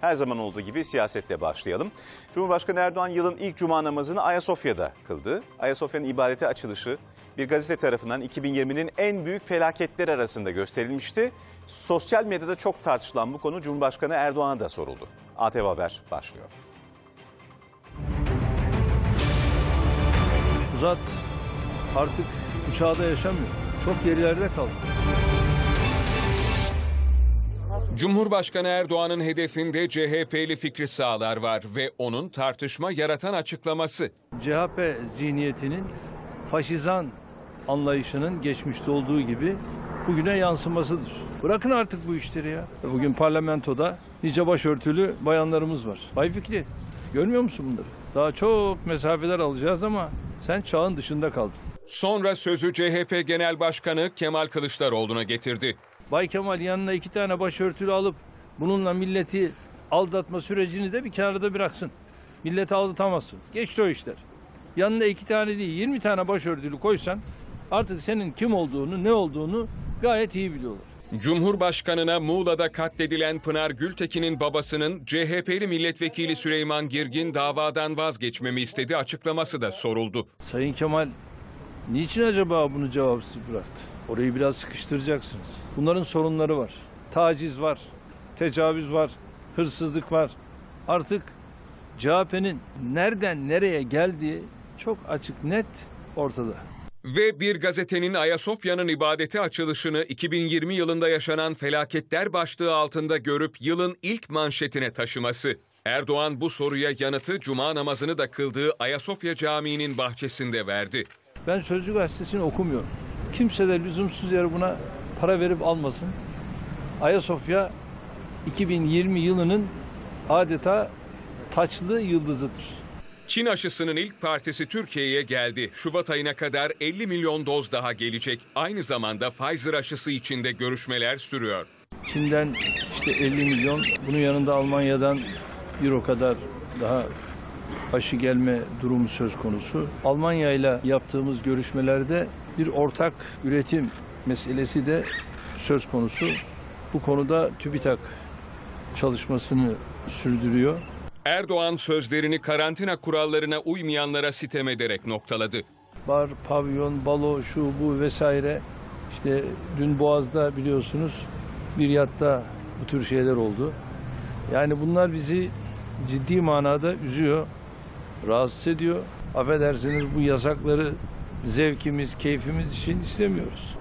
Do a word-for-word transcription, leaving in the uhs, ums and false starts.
Her zaman olduğu gibi siyasetle başlayalım. Cumhurbaşkanı Erdoğan yılın ilk cuma namazını Ayasofya'da kıldı. Ayasofya'nın ibadete açılışı bir gazete tarafından iki bin yirminin en büyük felaketleri arasında gösterilmişti. Sosyal medyada çok tartışılan bu konu Cumhurbaşkanı Erdoğan'a da soruldu. A T V Haber başlıyor. Uzat artık bu çağda yaşamıyor. Çok gerilerde kaldı. Cumhurbaşkanı Erdoğan'ın hedefinde C H P'li Fikri Sağlar var ve onun tartışma yaratan açıklaması. C H P zihniyetinin, faşizan anlayışının geçmişte olduğu gibi bugüne yansımasıdır. Bırakın artık bu işleri ya. Bugün parlamentoda nice başörtülü bayanlarımız var. Bay Fikri, görmüyor musun bunları? Daha çok mesafeler alacağız ama sen çağın dışında kaldın. Sonra sözü C H P Genel Başkanı Kemal Kılıçdaroğlu'na getirdi. Bay Kemal yanına iki tane başörtülü alıp bununla milleti aldatma sürecini de bir kenarda bıraksın. Milleti aldatamazsınız. Geçti o işler. Yanına iki tane değil yirmi tane başörtülü koysan artık senin kim olduğunu, ne olduğunu gayet iyi biliyorlar. Cumhurbaşkanına Muğla'da katledilen Pınar Gültekin'in babasının C H P'li milletvekili Süleyman Girgin davadan vazgeçmemi istediği açıklaması da soruldu. Sayın Kemal niçin acaba bunu cevapsız bıraktı? Orayı biraz sıkıştıracaksınız. Bunların sorunları var. Taciz var, tecavüz var, hırsızlık var. Artık C H P'nin nereden nereye geldiği çok açık, net ortada. Ve bir gazetenin Ayasofya'nın ibadete açılışını iki bin yirmi yılında yaşanan felaketler başlığı altında görüp yılın ilk manşetine taşıması. Erdoğan bu soruya yanıtı cuma namazını da kıldığı Ayasofya Camii'nin bahçesinde verdi. Ben Sözcü Gazetesi'ni okumuyorum. Kimse de lüzumsuz yere buna para verip almasın. Ayasofya iki bin yirmi yılının adeta taçlı yıldızıdır. Çin aşısının ilk partisi Türkiye'ye geldi. Şubat ayına kadar elli milyon doz daha gelecek. Aynı zamanda Pfizer aşısı için de görüşmeler sürüyor. Çin'den işte elli milyon, bunun yanında Almanya'dan euro kadar daha aşı gelme durumu söz konusu. Almanya ile yaptığımız görüşmelerde bir ortak üretim meselesi de söz konusu. Bu konuda TÜBİTAK çalışmasını sürdürüyor. Erdoğan sözlerini karantina kurallarına uymayanlara sitem ederek noktaladı. Bar, pavyon, balo, şu bu vesaire. İşte dün Boğaz'da biliyorsunuz bir yatta bu tür şeyler oldu. Yani bunlar bizi ciddi manada üzüyor, rahatsız ediyor. Affedersiniz bu yasakları zevkimiz, keyfimiz için istemiyoruz.